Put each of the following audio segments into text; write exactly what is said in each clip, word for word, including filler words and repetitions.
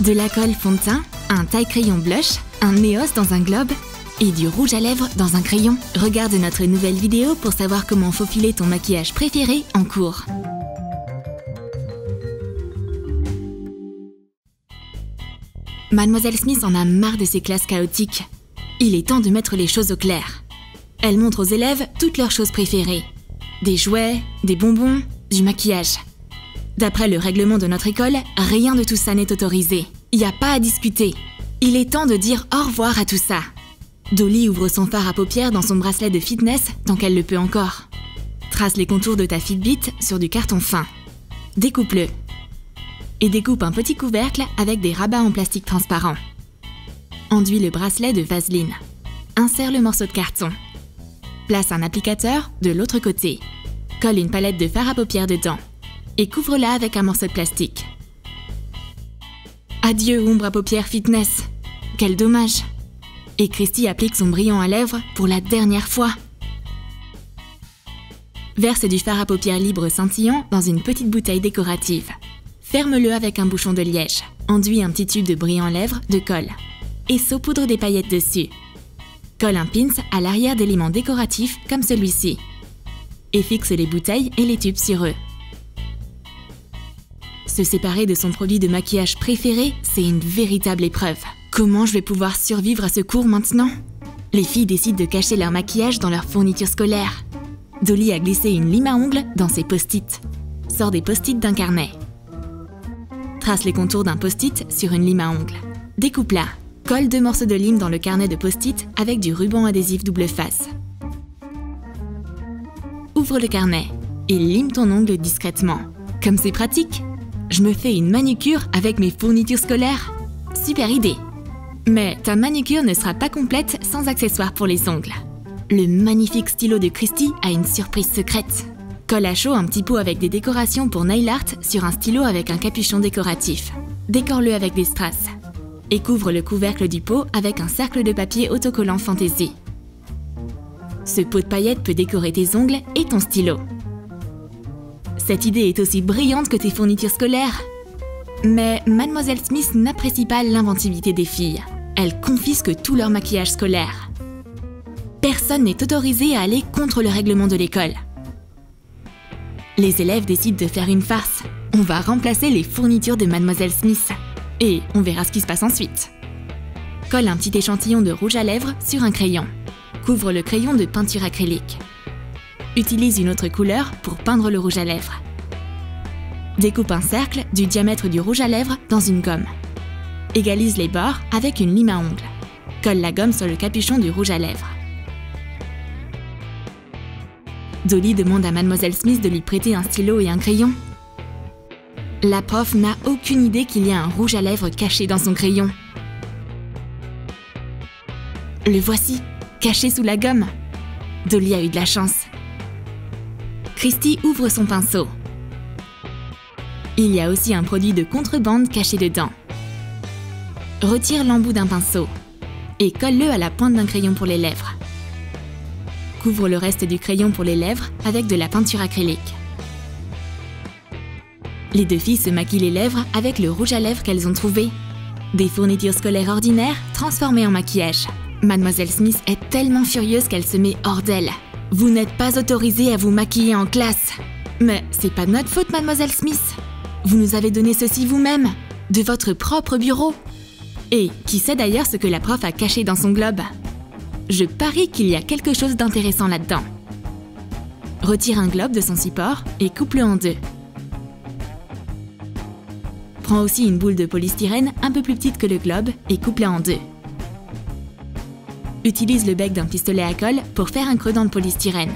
de la colle fond de teint, un taille-crayon blush, un E O S dans un globe et du rouge à lèvres dans un crayon. Regarde notre nouvelle vidéo pour savoir comment faufiler ton maquillage préféré en cours. Mademoiselle Smith en a marre de ces classes chaotiques. Il est temps de mettre les choses au clair. Elle montre aux élèves toutes leurs choses préférées. Des jouets, des bonbons, du maquillage. D'après le règlement de notre école, rien de tout ça n'est autorisé. Il n'y a pas à discuter. Il est temps de dire au revoir à tout ça. Dolly ouvre son fard à paupières dans son bracelet de fitness tant qu'elle le peut encore. Trace les contours de ta Fitbit sur du carton fin. Découpe-le. Et découpe un petit couvercle avec des rabats en plastique transparent. Enduis le bracelet de vaseline. Insère le morceau de carton. Place un applicateur de l'autre côté. Colle une palette de fard à paupières dedans. Et couvre-la avec un morceau de plastique. Adieu ombre à paupières fitness. Quel dommage. Et Christy applique son brillant à lèvres pour la dernière fois. Verse du fard à paupières libre scintillant dans une petite bouteille décorative. Ferme-le avec un bouchon de liège. Enduis un petit tube de brillant lèvres de colle et saupoudre des paillettes dessus. Colle un pins à l'arrière d'éléments décoratifs comme celui-ci et fixe les bouteilles et les tubes sur eux. Se séparer de son produit de maquillage préféré, c'est une véritable épreuve. Comment je vais pouvoir survivre à ce cours maintenant? Les filles décident de cacher leur maquillage dans leur fourniture scolaire. Dolly a glissé une lime à ongles dans ses post-it. Sors des post-it d'un carnet. Trace les contours d'un post-it sur une lime à ongles. Découpe-la. Colle deux morceaux de lime dans le carnet de post-it avec du ruban adhésif double face. Ouvre le carnet et lime ton ongle discrètement. Comme c'est pratique, je me fais une manucure avec mes fournitures scolaires. Super idée! Mais ta manucure ne sera pas complète sans accessoires pour les ongles. Le magnifique stylo de Christy a une surprise secrète. Colle à chaud un petit pot avec des décorations pour nail art sur un stylo avec un capuchon décoratif. Décore-le avec des strass. Et couvre le couvercle du pot avec un cercle de papier autocollant fantaisie. Ce pot de paillettes peut décorer tes ongles et ton stylo. Cette idée est aussi brillante que tes fournitures scolaires. Mais Mademoiselle Smith n'apprécie pas l'inventivité des filles. Elle confisque tout leur maquillage scolaire. Personne n'est autorisé à aller contre le règlement de l'école. Les élèves décident de faire une farce. On va remplacer les fournitures de Mademoiselle Smith. Et on verra ce qui se passe ensuite. Colle un petit échantillon de rouge à lèvres sur un crayon. Couvre le crayon de peinture acrylique. Utilise une autre couleur pour peindre le rouge à lèvres. Découpe un cercle du diamètre du rouge à lèvres dans une gomme. Égalise les bords avec une lime à ongles. Colle la gomme sur le capuchon du rouge à lèvres. Dolly demande à Mademoiselle Smith de lui prêter un stylo et un crayon. La prof n'a aucune idée qu'il y a un rouge à lèvres caché dans son crayon. Le voici, caché sous la gomme. Dolly a eu de la chance. Christy ouvre son pinceau. Il y a aussi un produit de contrebande caché dedans. Retire l'embout d'un pinceau et colle-le à la pointe d'un crayon pour les lèvres. Couvre le reste du crayon pour les lèvres avec de la peinture acrylique. Les deux filles se maquillent les lèvres avec le rouge à lèvres qu'elles ont trouvé. Des fournitures scolaires ordinaires transformées en maquillage. Mademoiselle Smith est tellement furieuse qu'elle se met hors d'elle. « Vous n'êtes pas autorisée à vous maquiller en classe. » Mais c'est pas de notre faute, Mademoiselle Smith. Vous nous avez donné ceci vous-même, de votre propre bureau. Et qui sait d'ailleurs ce que la prof a caché dans son globe? Je parie qu'il y a quelque chose d'intéressant là-dedans. Retire un globe de son support et coupe-le en deux. Prends aussi une boule de polystyrène un peu plus petite que le globe et coupe-la en deux. Utilise le bec d'un pistolet à colle pour faire un creux dans le polystyrène.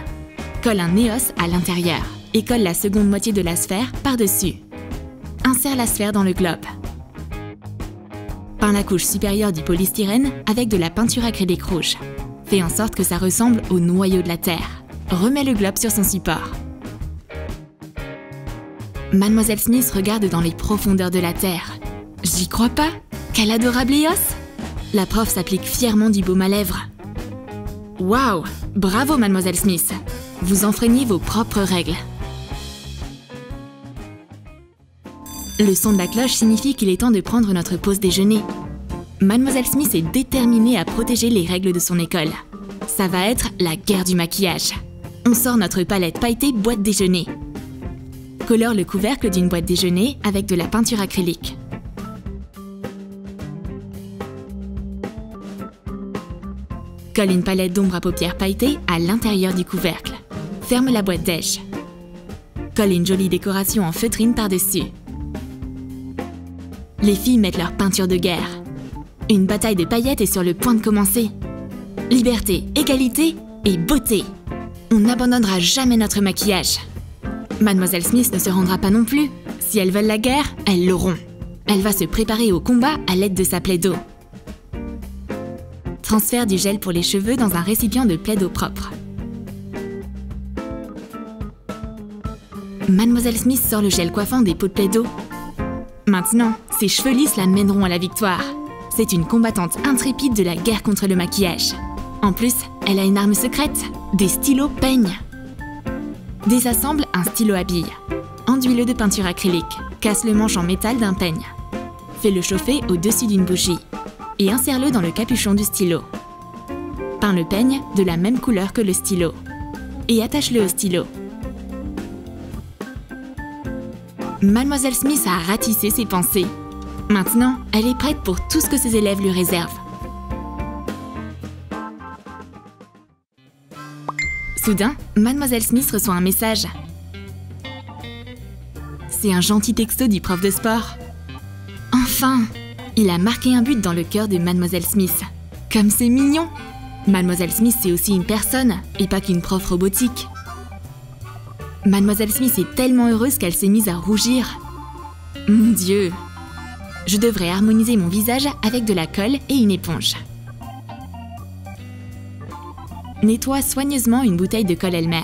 Colle un E O S à l'intérieur et colle la seconde moitié de la sphère par-dessus. Insère la sphère dans le globe. Peins la couche supérieure du polystyrène avec de la peinture acrylique rouge. Fais en sorte que ça ressemble au noyau de la Terre. Remets le globe sur son support. Mademoiselle Smith regarde dans les profondeurs de la Terre. J'y crois pas! Quel adorable E O S! La prof s'applique fièrement du baume à lèvres. Waouh! Bravo, Mademoiselle Smith! Vous enfreignez vos propres règles. Le son de la cloche signifie qu'il est temps de prendre notre pause déjeuner. Mademoiselle Smith est déterminée à protéger les règles de son école. Ça va être la guerre du maquillage. On sort notre palette pailletée boîte déjeuner. Colore le couvercle d'une boîte déjeuner avec de la peinture acrylique. Colle une palette d'ombre à paupières pailletées à l'intérieur du couvercle. Ferme la boîte déj. Colle une jolie décoration en feutrine par-dessus. Les filles mettent leur peinture de guerre. Une bataille de paillettes est sur le point de commencer. Liberté, égalité et beauté. On n'abandonnera jamais notre maquillage. Mademoiselle Smith ne se rendra pas non plus. Si elles veulent la guerre, elles l'auront. Elle va se préparer au combat à l'aide de sa plaido. Transfère du gel pour les cheveux dans un récipient de plaido propre. Mademoiselle Smith sort le gel coiffant des pots de plaido. Maintenant, ses cheveux lisses la mèneront à la victoire. C'est une combattante intrépide de la guerre contre le maquillage. En plus, elle a une arme secrète, des stylos peignes. Désassemble un stylo à billes. Enduis-le de peinture acrylique. Casse le manche en métal d'un peigne. Fais-le chauffer au-dessus d'une bougie. Et insère-le dans le capuchon du stylo. Peins le peigne de la même couleur que le stylo. Et attache-le au stylo. Mademoiselle Smith a ratissé ses pensées. Maintenant, elle est prête pour tout ce que ses élèves lui réservent. Soudain, Mademoiselle Smith reçoit un message. C'est un gentil texto du prof de sport. Enfin! Il a marqué un but dans le cœur de Mademoiselle Smith. Comme c'est mignon! Mademoiselle Smith, c'est aussi une personne, et pas qu'une prof robotique. Mademoiselle Smith est tellement heureuse qu'elle s'est mise à rougir. Mon Dieu! Je devrais harmoniser mon visage avec de la colle et une éponge. Nettoie soigneusement une bouteille de colle Elmer.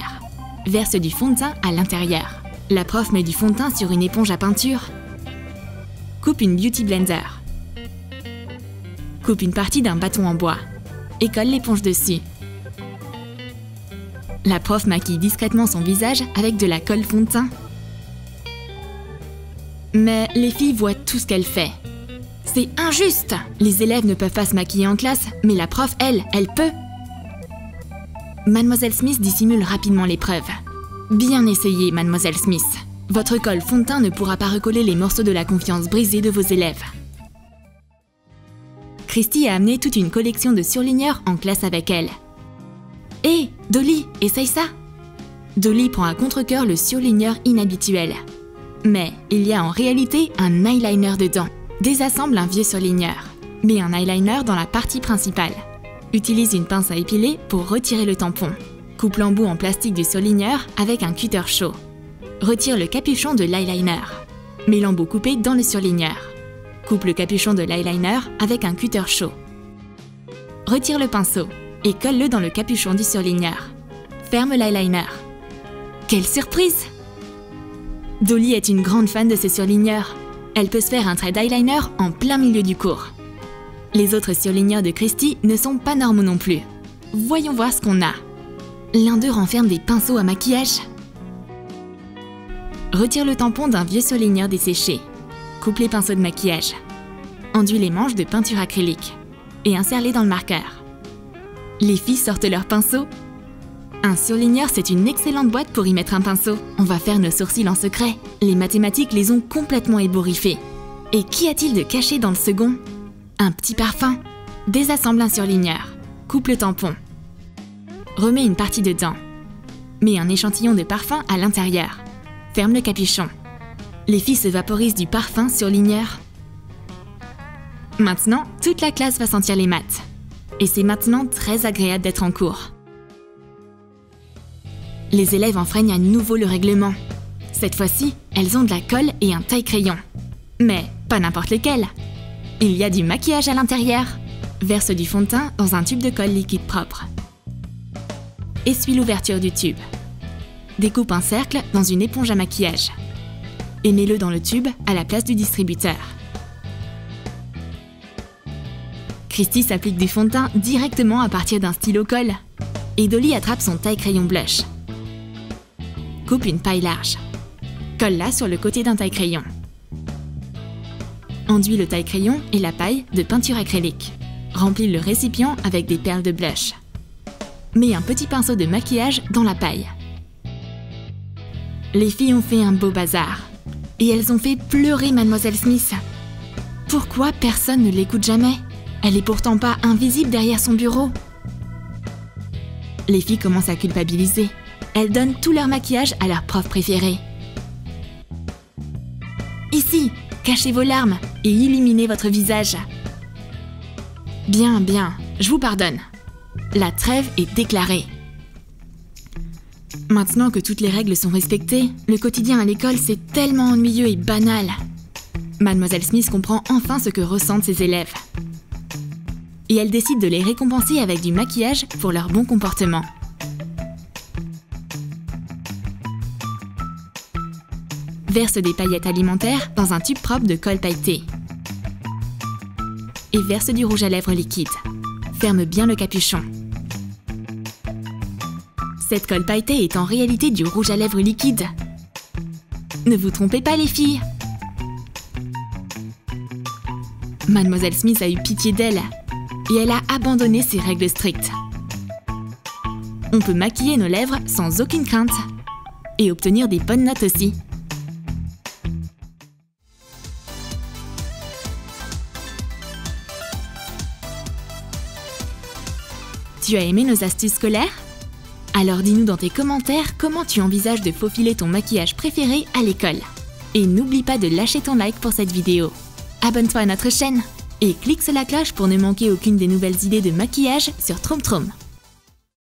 Verse du fond de teint à l'intérieur. La prof met du fond de teint sur une éponge à peinture. Coupe une Beauty Blender. Coupe une partie d'un bâton en bois. Et colle l'éponge dessus. La prof maquille discrètement son visage avec de la colle fond de teint. Mais les filles voient tout ce qu'elle fait. C'est injuste! Les élèves ne peuvent pas se maquiller en classe, mais la prof, elle, elle peut! Mademoiselle Smith dissimule rapidement l'épreuve. Bien essayé, Mademoiselle Smith. Votre colle fond de teint ne pourra pas recoller les morceaux de la confiance brisée de vos élèves. Christy a amené toute une collection de surligneurs en classe avec elle. Hé, hey, Dolly, essaye ça! Dolly prend à contre-cœur le surligneur inhabituel. Mais il y a en réalité un eyeliner dedans. Désassemble un vieux surligneur. Mets un eyeliner dans la partie principale. Utilise une pince à épiler pour retirer le tampon. Coupe l'embout en plastique du surligneur avec un cutter chaud. Retire le capuchon de l'eyeliner. Mets l'embout coupé dans le surligneur. Coupe le capuchon de l'eyeliner avec un cutter chaud. Retire le pinceau et colle-le dans le capuchon du surligneur. Ferme l'eyeliner. Quelle surprise! Dolly est une grande fan de ses surligneurs. Elle peut se faire un trait d'eyeliner en plein milieu du cours. Les autres surligneurs de Christy ne sont pas normaux non plus. Voyons voir ce qu'on a. L'un d'eux renferme des pinceaux à maquillage. Retire le tampon d'un vieux surligneur desséché. Coupe les pinceaux de maquillage. Enduis les manches de peinture acrylique. Et insère-les dans le marqueur. Les filles sortent leurs pinceaux. Un surligneur, c'est une excellente boîte pour y mettre un pinceau. On va faire nos sourcils en secret. Les mathématiques les ont complètement ébouriffés. Et qu'y a-t-il de caché dans le second? Un petit parfum. Désassemble un surligneur. Coupe le tampon. Remets une partie dedans. Mets un échantillon de parfum à l'intérieur. Ferme le capuchon. Les filles se vaporisent du parfum surligneur. Maintenant, toute la classe va sentir les maths. Et c'est maintenant très agréable d'être en cours. Les élèves enfreignent à nouveau le règlement. Cette fois-ci, elles ont de la colle et un taille-crayon. Mais pas n'importe lequel. Il y a du maquillage à l'intérieur. Verse du fond de teint dans un tube de colle liquide propre. Essuie l'ouverture du tube. Découpe un cercle dans une éponge à maquillage. Et mets-le dans le tube à la place du distributeur. Christy s'applique du fond de teint directement à partir d'un stylo colle. Et Dolly attrape son taille-crayon blush. Coupe une paille large. Colle-la sur le côté d'un taille-crayon. Enduis le taille-crayon et la paille de peinture acrylique. Remplis le récipient avec des perles de blush. Mets un petit pinceau de maquillage dans la paille. Les filles ont fait un beau bazar. Et elles ont fait pleurer Mademoiselle Smith. Pourquoi personne ne l'écoute jamais? Elle est pourtant pas invisible derrière son bureau. Les filles commencent à culpabiliser. Elles donnent tout leur maquillage à leur prof préférée. Ici, cachez vos larmes et illuminez votre visage. Bien, bien, je vous pardonne. La trêve est déclarée. Maintenant que toutes les règles sont respectées, le quotidien à l'école c'est tellement ennuyeux et banal. Mademoiselle Smith comprend enfin ce que ressentent ses élèves. Et elle décide de les récompenser avec du maquillage pour leur bon comportement. Verse des paillettes alimentaires dans un tube propre de colle pailletée. Et verse du rouge à lèvres liquide. Ferme bien le capuchon. Cette colle pailletée est en réalité du rouge à lèvres liquide. Ne vous trompez pas les filles! Mademoiselle Smith a eu pitié d'elle et elle a abandonné ses règles strictes. On peut maquiller nos lèvres sans aucune crainte et obtenir des bonnes notes aussi. Tu as aimé nos astuces scolaires? Alors dis-nous dans tes commentaires comment tu envisages de faufiler ton maquillage préféré à l'école. Et n'oublie pas de lâcher ton like pour cette vidéo. Abonne-toi à notre chaîne et clique sur la cloche pour ne manquer aucune des nouvelles idées de maquillage sur Troom Troom.